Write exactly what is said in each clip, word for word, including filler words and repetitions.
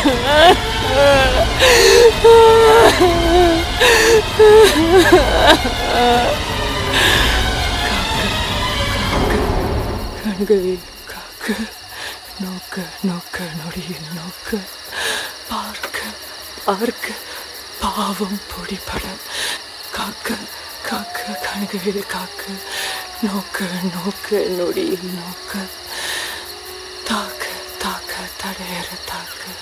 கனகவேல் காக்க நோக்க நோக்க நொடியில் நோக்க பார்க்க பார்க்க பாவம் பொடிபட காக்க காக்க கனகவேல் காக்க நோக்க நோக்க நொடியில் நோக்க தாக்க தாக்க தடையற தாக்க பார்க்க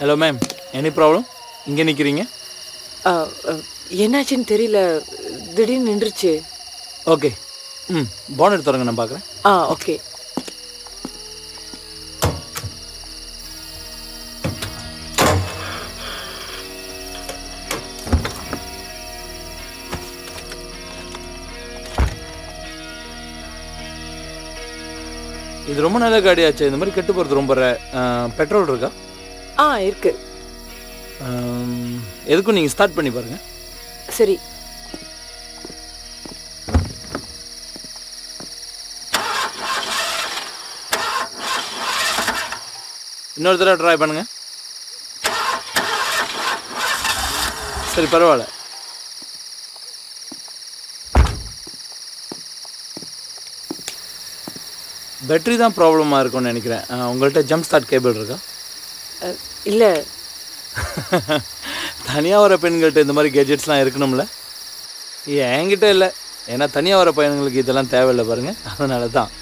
ஹலோ மேம், என்ன ப்ராப்ளம்? இங்கே நிற்கிறீங்க? என்னாச்சுன்னு தெரியல, திடீர்னு நின்றுச்சு. ஓகே, ம், போன் எடுத்து தரங்க, நான் பார்க்குறேன். ஆ, ஓகே. இது ரொம்ப நல்ல காடியாச்சு. இந்த மாதிரி கெட்டு போகிறது ரொம்ப. பெட்ரோல் இருக்கா? ஆ, இருக்கு. எதுக்கும் நீங்கள் ஸ்டார்ட் பண்ணி பாருங்க. சரி. இன்னொரு தடவை ட்ரை பண்ணுங்க. சரி, பரவாயில்ல. பேட்டரி தான் ப்ராப்ளமாக இருக்கும்னு நினைக்கிறேன். உங்கள்கிட்ட ஜம்ப் ஸ்டார்ட் கேபிள் இருக்கா? இல்லை. தனியாக வர பெண்கள்கிட்ட இந்த மாதிரி கெட்ஜெட்ஸ்லாம் இருக்கணும்ல? என்கிட்ட இல்லை, ஏன்னா தனியாக வர பையன்களுக்கு இதெல்லாம் தேவையில்லை பாருங்கள், அதனால தான்.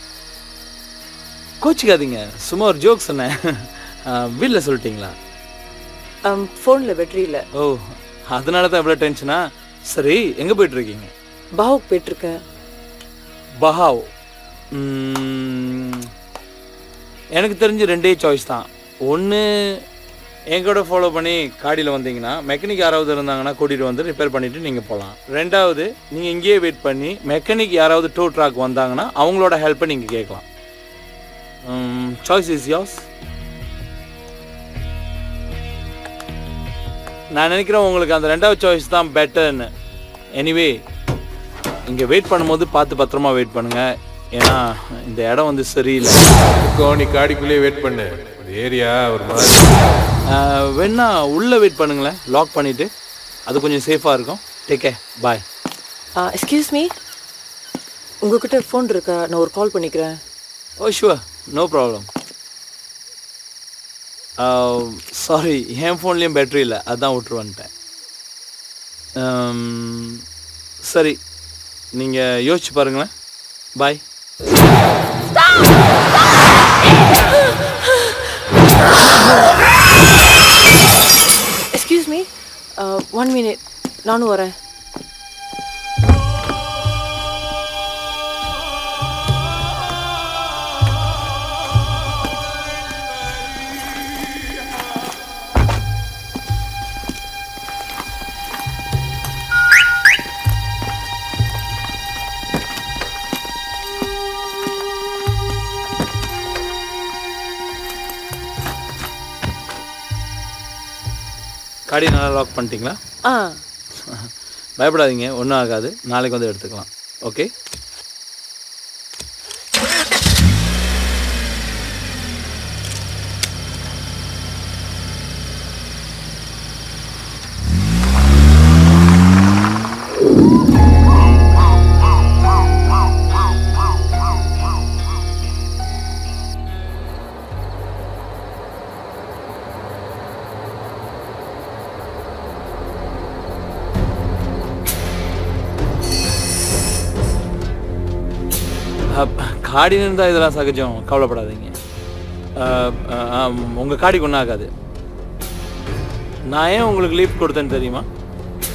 கோச்சிக்காதீங்க, சும்மா ஒரு ஜோக் சொன்னேன். வீட்டில் சொல்லிட்டீங்களா? ஃபோனில் பேட்டரி இல்லை. ஓ, அதனால தான் எவ்வளோ டென்ஷனா? சரி, எங்கே போய்ட்டுருக்கீங்க? பஹாவுக்கு போய்ட்டுருக்கேன். பஹாவ்? எனக்கு தெரிஞ்சு ரெண்டே சாய்ஸ் தான். ஒன்று, எங்கூட ஃபாலோ பண்ணி காடியில் வந்தீங்கன்னா மெக்கானிக் யாராவது இருந்தாங்கன்னா கூட்டிகிட்டு வந்து ரிப்பேர் பண்ணிவிட்டு நீங்கள் போகலாம். ரெண்டாவது, நீங்கள் இங்கேயே வெயிட் பண்ணி மெக்கானிக் யாராவது டூ ட்ராக் வந்தாங்கன்னா அவங்களோட ஹெல்ப்பை நீங்கள் கேட்கலாம். Choice is yours. நான் நினைக்கிறேன் உங்களுக்கு அந்த ரெண்டாவது சாய்ஸ் தான் பெட்டர்னு. எனிவே, இங்கே வெயிட் பண்ணும்போது பார்த்து பத்திரமா வெயிட் பண்ணுங்கள், ஏன்னா இந்த இடம் வந்து சரியில்லை. கோணி காடிக்குள்ளேயே வெயிட் பண்ணு. ஏரியா ஒரு மாதிரி வேணா உள்ளே வெயிட் பண்ணுங்களேன், லாக் பண்ணிவிட்டு. அது கொஞ்சம் சேஃபாக இருக்கும். Take care, bye. Excuse me, உங்ககிட்ட ஃபோன் இருக்கா? நான் ஒரு கால் பண்ணிக்கிறேன். Oh sure, no problem. Sorry, என் ஃபோன்லேயும் பேட்ரி இல்லை, அதான் விட்ரு வந்துட்டேன். சரி, நீங்கள் யோசிச்சு பாருங்களேன். Bye. Excuse me, one minute, நானும் வரேன். காடி நல்லா லாக் பண்ணிட்டீங்களா? ஆ, பயப்படாதீங்க, ஒன்றும் ஆகாது. நாளைக்கு வந்து எடுத்துக்கலாம். ஓகே. காடின்னு இருந்தால் இதெல்லாம் சகஜம், கவலைப்படாதீங்க. உங்கள் காடிக்கு ஒன்றும் ஆகாது. நான் ஏன் உங்களுக்கு லீவ் கொடுத்தேன்னு தெரியுமா?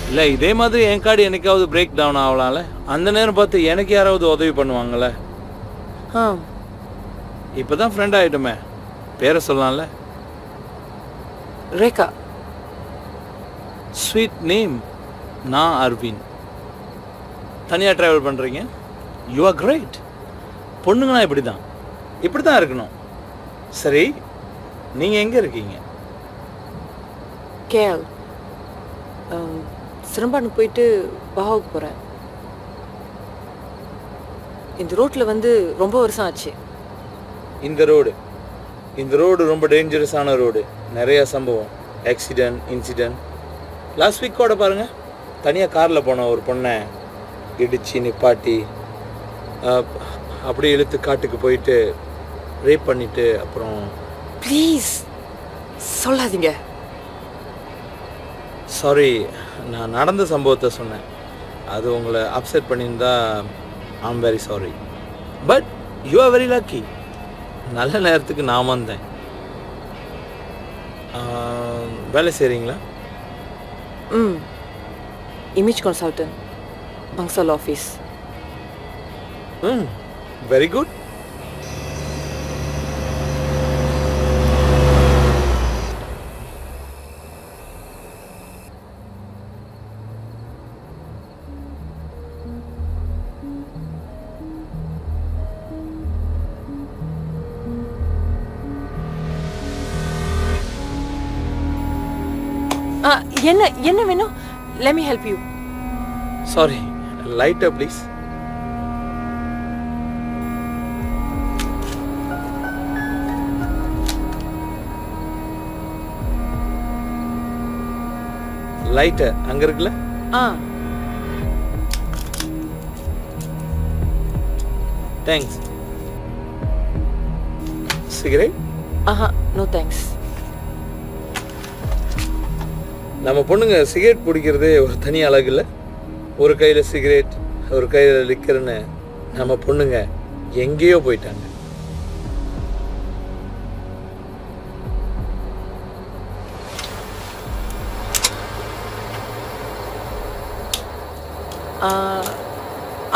இல்லை, இதே மாதிரி என் காடி எனக்காவது பிரேக் டவுன் ஆகலாம்ல, அந்த நேரம் பார்த்து எனக்கு யாராவது உதவி பண்ணுவாங்கள்ல. ஆ, இப்போ தான் ஃப்ரெண்ட் ஆகிட்டோமே, பேரை சொல்லலாம்ல. ரேகா. Sweet name. நான் அர்வின். தனியாக ட்ராவல் பண்ணுறீங்க. You are great. பொண்ணுங்கன்னா இப்படி தான் இப்படி தான் இருக்கணும். சரி, நீங்கள் எங்கே இருக்கீங்க? கேஎல் சிரம்பானுக்கு போயிட்டு பாவுக்கு போகிறேன். இந்த ரோட்டில் வந்து ரொம்ப வருஷம் ஆச்சு. இந்த ரோடு இந்த ரோடு ரொம்ப டேஞ்சரஸான ரோடு. நிறையா சம்பவம், ஆக்சிடெண்ட், இன்சிடெண்ட். லாஸ்ட் வீக் கூட பாருங்கள், தனியாக காரில் போன ஒரு பொண்ணை இடித்து நிப்பாட்டி அப்படியே இழுத்து காட்டுக்கு போயிட்டு ரேப் பண்ணிட்டு அப்புறம். ப்ளீஸ் சொல்லாதீங்க. சாரி, நான் நடந்த சம்பவத்தை சொன்னேன். அது உங்களை அப்செட் பண்ணியிருந்தா I am very sorry. But you are very lucky. நல்ல நேரத்துக்கு நான் வந்தேன். வேலை செய்கிறீங்களா? ம், இமேஜ் கன்சல்டன்ட், பங்சால் ஆஃபீஸ். ம், வெரி குட். என்ன என்ன வேணும்? Let me help you. Sorry, lighter please. Light அங்க இருக்குல. ஆ, தேங்க்ஸ். சிகரெட்? ஆஹா, நோ தேங்க்ஸ். நம்ம பொண்ணுங்க சிகரெட் பிடிக்கிறதே ஒரு தனி அழகு இல்லை? ஒரு கையில் சிகரெட், ஒரு கையில் லிக்கர்னு நம்ம பொண்ணுங்க எங்கேயோ போயிட்டாங்க.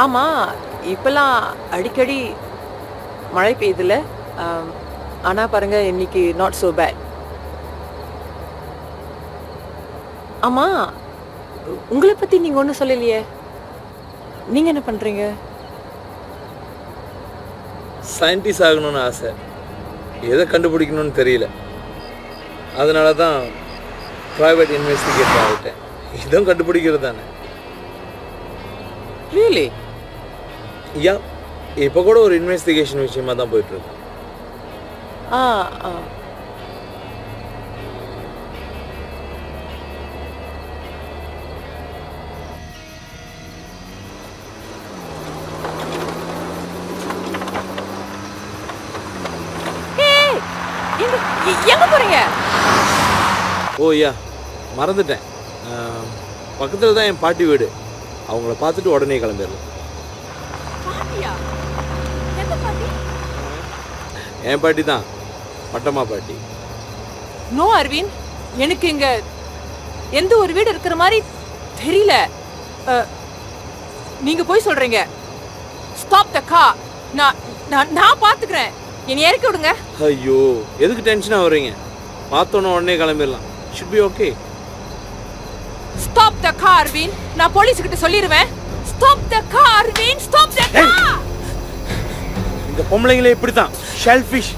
ஆமாம், இப்போலாம் அடிக்கடி மழை பெய்யுதில்ல. ஆனால் பாருங்கள், இன்னைக்கு நாட் ஸோ பேட். ஆமாம், உங்களை பற்றி நீங்கள் ஒன்றும் சொல்லலையே. நீங்கள் என்ன பண்ணுறீங்க? சயின்டிஸ்ட் ஆகணும்னு ஆசை. எதை கண்டுபிடிக்கணும்னு தெரியல. அதனால தான் ப்ரைவேட் இன்வெஸ்டிகேட்டர் ஆகிட்டேன். இதுவும் கண்டுபிடிக்கிறது தானே. ரியலி? யா, இப்போ கூட ஒரு இன்வெஸ்டிகேஷன் விஷயமா தான் போயிட்டுருக்கு. ஆ, ஏய், எங்க போறீங்க? ஓ யா, மறந்துட்டேன். பக்கத்தில் தான் என் பாட்டி வீடு. அவங்கள பார்த்துட்டு உடனே கிளம்பிடலாம். என் பாட்டி தான், பட்டம்மா பாட்டி. நோ அரவிந்த், எனக்கு இங்க எந்த ஒரு வீடு இருக்கிற மாதிரி தெரியல. நீங்க போய் சொல்றீங்க. Stop the car. நான் நான் பாத்துக்கிறேன். என்னை இறக்கி விடுங்க. ஐயோ, எதுக்கு டென்ஷனா வரீங்க? பார்த்தோன்னு உடனே கிளம்பிடலாம். should be okay. Stop the car, Arvin. நான் போலீஸ் கிட்ட சொல்லிடுவேன். Stop the car, Arvin. Stop the car. இந்த பொம்பளைங்களே இப்படி தான். ஷெல்ஃபிஷ்.